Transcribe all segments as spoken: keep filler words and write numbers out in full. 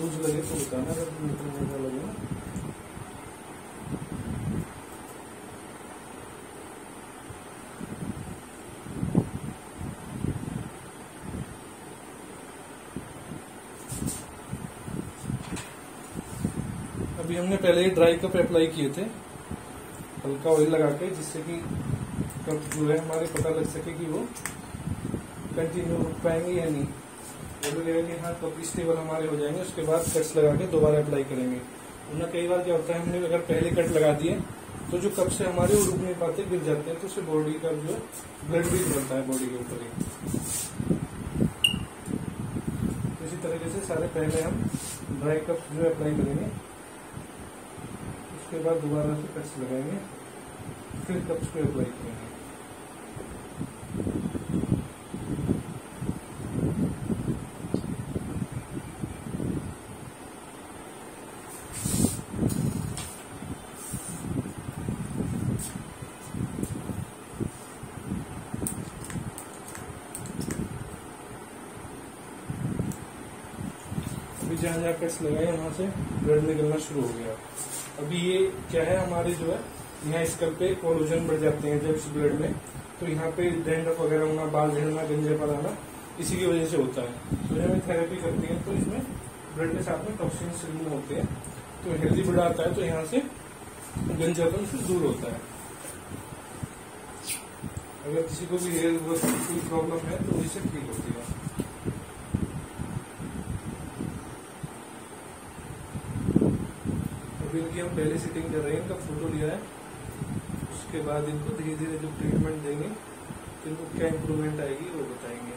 Loose लगे तो बताना, अगर निकलने का लगे ना। अभी हमने पहले ही ड्राई कप अप्लाई किए थे हल्का ऑयल लगा के, जिससे कि कप जो है हमारे पता लग सके कि वो कंटिन्यू हो पाएंगे या नहीं। वो लगेगा कि हाँ कप स्टेबल हमारे हो जाएंगे, उसके बाद कट्स लगा के दोबारा अप्लाई करेंगे। वरना कई बार क्या होता है, हमने अगर पहले कट लगा दिए तो जो कप से हमारे वो रुक नहीं पाते, गिर जाते हैं, तो उससे बॉडी का जो ब्लड भी बनता है बॉडी के ऊपर ही। इसी तरीके से सारे पहले हम ड्राई कप जो है अप्लाई करेंगे, उसके बाद दोबारा से कट्स लगाएंगे, फिर कप्स को अप्लाई करेंगे। जहाँ जहाँ कट्स लगाए वहां से ब्लड निकलना शुरू हो गया। अभी ये क्या है, हमारे जो है यहाँ स्कल पे कोलोजन बढ़ जाते हैं जब ब्लड में, तो यहाँ पे डैंड्रफ वगैरह होना, बाल झड़ना, गंजेपन आना इसी की वजह से होता है। तो जब हम थेरेपी करते हैं तो इसमें ब्लड के साथ में टॉक्सिन्स रिमूव होते हैं, तो हेल्दी ब्लड आता है, तो यहाँ से गंजेपन से दूर होता है। अगर किसी को भी हेयर ग्रोथ की कोई प्रॉब्लम है तो इससे ठीक होती है। हम पहले सिटिंग कर रहे हैं, इनका फोटो लिया है, उसके बाद इनको धीरे धीरे जो ट्रीटमेंट देंगे, इनको क्या इम्प्रूवमेंट आएगी वो बताएंगे।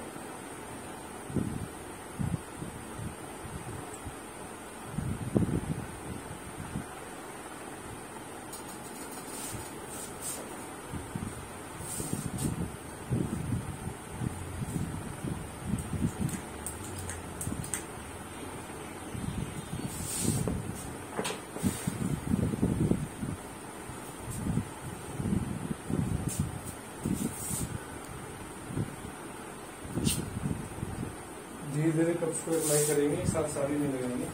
धीरे धीरे कप्स को अप्लाई करेंगे, एक साथ सारी नहीं लगाएंगे,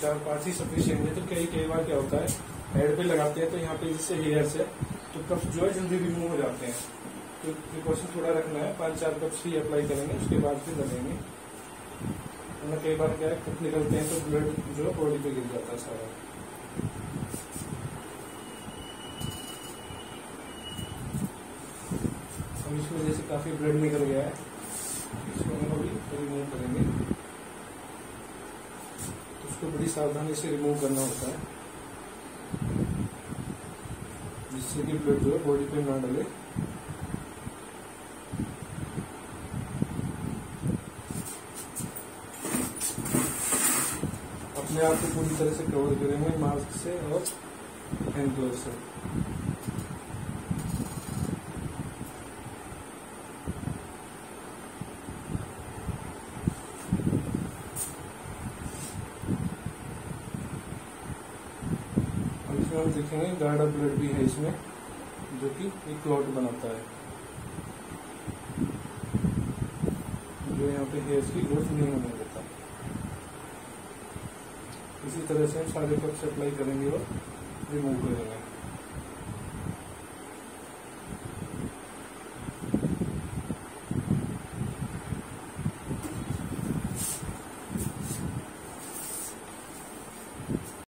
चार पांच ही सफिशियंट है। तो कई कई बार क्या होता है, हेड पे लगाते हैं तो यहाँ पे जिससे हेयर्स है तो कप्स जो है जल्दी रिमूव हो जाते हैं, तो प्रिकॉशन थोड़ा रखना है। पांच चार कप्स ही अप्लाई करेंगे, उसके बाद फिर लगेंगे। वरना कई बार क्या है, कप निकलते हैं तो ब्लड जो है बॉडी पे गिर जाता है सारा। अब इसकी वजह से काफी ब्लड निकल गया है, इसको हम अभी रिमूव करेंगे। तो उसको बड़ी सावधानी से रिमूव करना होता है, जिससे कि ब्लड जो है बॉडी पे ना डले। अपने आप को पूरी तरह से कवर करेंगे मास्क से और हैंड ग्लोव से। हम देखेंगे गाढ़ा ब्लड भी है इसमें, जो कि एक क्लॉट बनाता है, जो यहाँ पे हेयर्स की ग्रोथ नहीं होने देता। इसी तरह से हम सारे कप से अप्लाई करेंगे और रिमूव करेंगे।